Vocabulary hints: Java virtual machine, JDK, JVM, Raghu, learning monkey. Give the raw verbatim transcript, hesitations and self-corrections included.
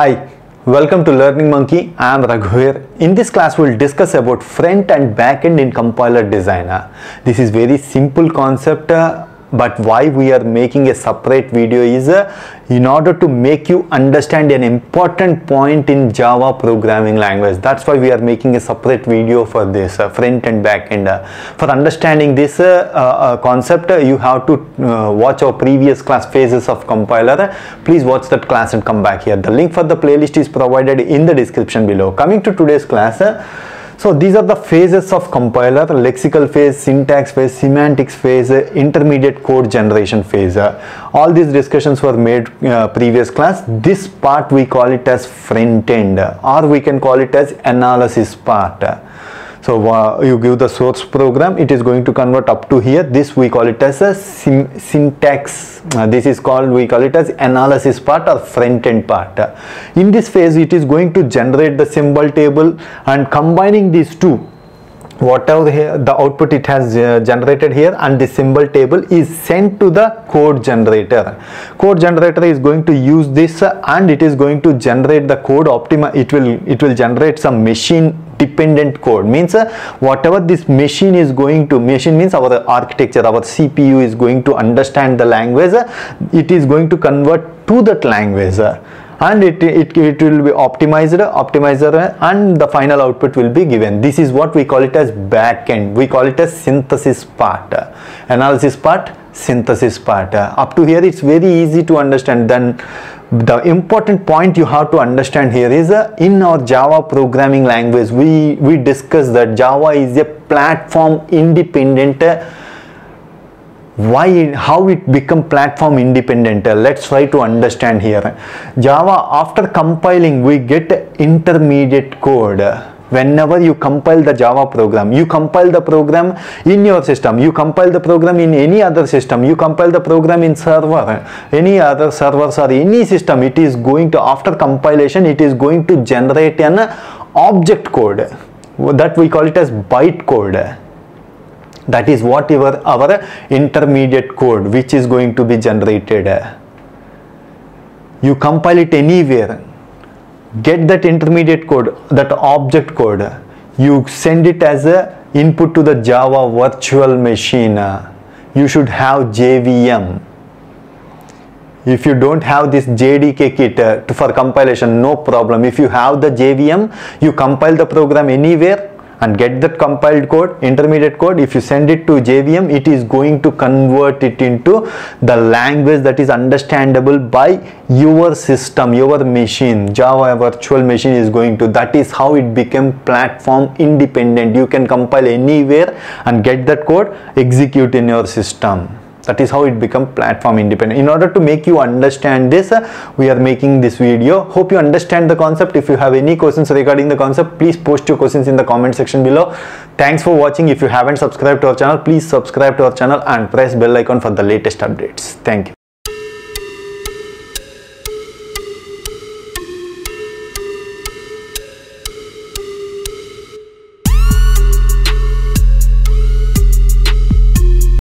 Hi, welcome to Learning Monkey. I am Raghu here. In this class, we'll discuss about front and back end in compiler designer. This is very simple concept, uh, but why we are making a separate video is uh, in order to make you understand an important point in Java programming language. That's why we are making a separate video for this uh, front and back end. Uh, for understanding this uh, uh, concept, uh, you have to uh, watch our previous class, Phases of Compiler. Please watch that class and come back here. The link for the playlist is provided in the description below. Coming to today's class, uh, So these are the phases of compiler: lexical phase, syntax phase, semantics phase, intermediate code generation phase. All these discussions were made uh, previous class. This part we call it as front end, or we can call it as analysis part. So uh, you give the source program, it is going to convert up to here. This we call it as a syntax. Uh, this is called, we call it as analysis part or front end part. Uh, in this phase, it is going to generate the symbol table, and combining these two, whatever here, the output it has uh, generated here and the symbol table is sent to the code generator. Code generator is going to use this uh, and it is going to generate the code optima. It will it will generate some machine dependent code. Means uh, whatever this machine is going to, machine means our architecture, our C P U is going to understand the language. Uh, it is going to convert to that language. Uh, and it, it, it will be optimized, optimizer and the final output will be given. This is what we call it as backend. We call it as synthesis part, analysis part, synthesis part. Up to here it's very easy to understand. Then the important point you have to understand here is uh, in our Java programming language, we, we discussed that Java is a platform independent. Uh, why it, how it become platform independent, uh, let's try to understand here. Java, after compiling, we get intermediate code. Whenever you compile the Java program, you compile the program in your system, you compile the program in any other system, you compile the program in server, any other servers or any system, it is going to, after compilation, it is going to generate an object code that we call it as byte code. That is what our, our intermediate code which is going to be generated. You compile it anywhere, get that intermediate code, that object code, you send it as a input to the Java virtual machine. You should have J V M. If you don't have this J D K kit uh, for compilation, no problem. If you have the J V M, you compile the program anywhere and get that compiled code, intermediate code. If you send it to J V M, it is going to convert it into the language that is understandable by your system, your machine. Java virtual machine is going to, that is how it became platform independent. You can compile anywhere and get that code, execute in your system. That is how it becomes platform independent. In order to make you understand this, uh, we are making this video. Hope you understand the concept. If you have any questions regarding the concept, please post your questions in the comment section below. Thanks for watching. If you haven't subscribed to our channel, please subscribe to our channel and press bell icon for the latest updates. Thank you.